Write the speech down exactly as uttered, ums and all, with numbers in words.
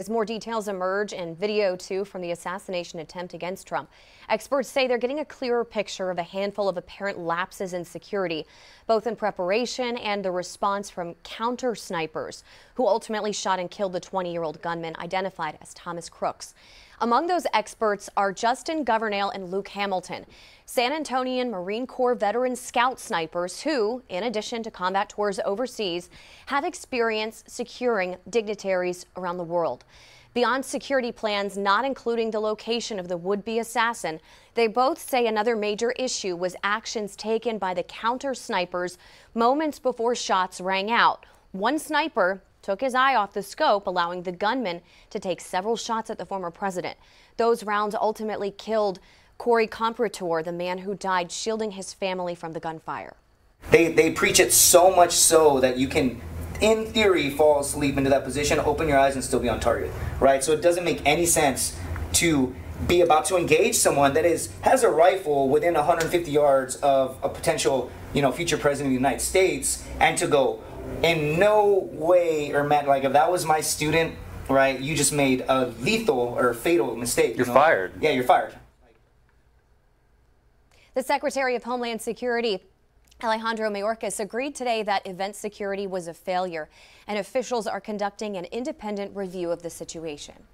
As more details emerge and video, too, from the assassination attempt against Trump, experts say they're getting a clearer picture of a handful of apparent lapses in security, both in preparation and the response from counter snipers who ultimately shot and killed the twenty-year-old gunman identified as Thomas Crooks. Among those experts are Justin Governail and Luke Hamilton, San Antonian Marine Corps veteran scout snipers who, in addition to combat tours overseas, have experience securing dignitaries around the world. Beyond security plans, not including the location of the would-be assassin, they both say another major issue was actions taken by the counter snipers moments before shots rang out. One sniper took his eye off the scope, allowing the gunman to take several shots at the former president. Those rounds ultimately killed Corey Comperatore, the man who died, shielding his family from the gunfire. They, they preach it so much so that you can, in theory, fall asleep into that position, open your eyes, and still be on target, right? So it doesn't make any sense to be about to engage someone that is has a rifle within one hundred fifty yards of a potential, you know, future president of the United States, and to go, in no way or matter, like if that was my student, right, you just made a lethal or fatal mistake. You're you know? fired. Yeah, you're fired. The Secretary of Homeland Security, Alejandro Mayorkas, agreed today that event security was a failure, and officials are conducting an independent review of the situation.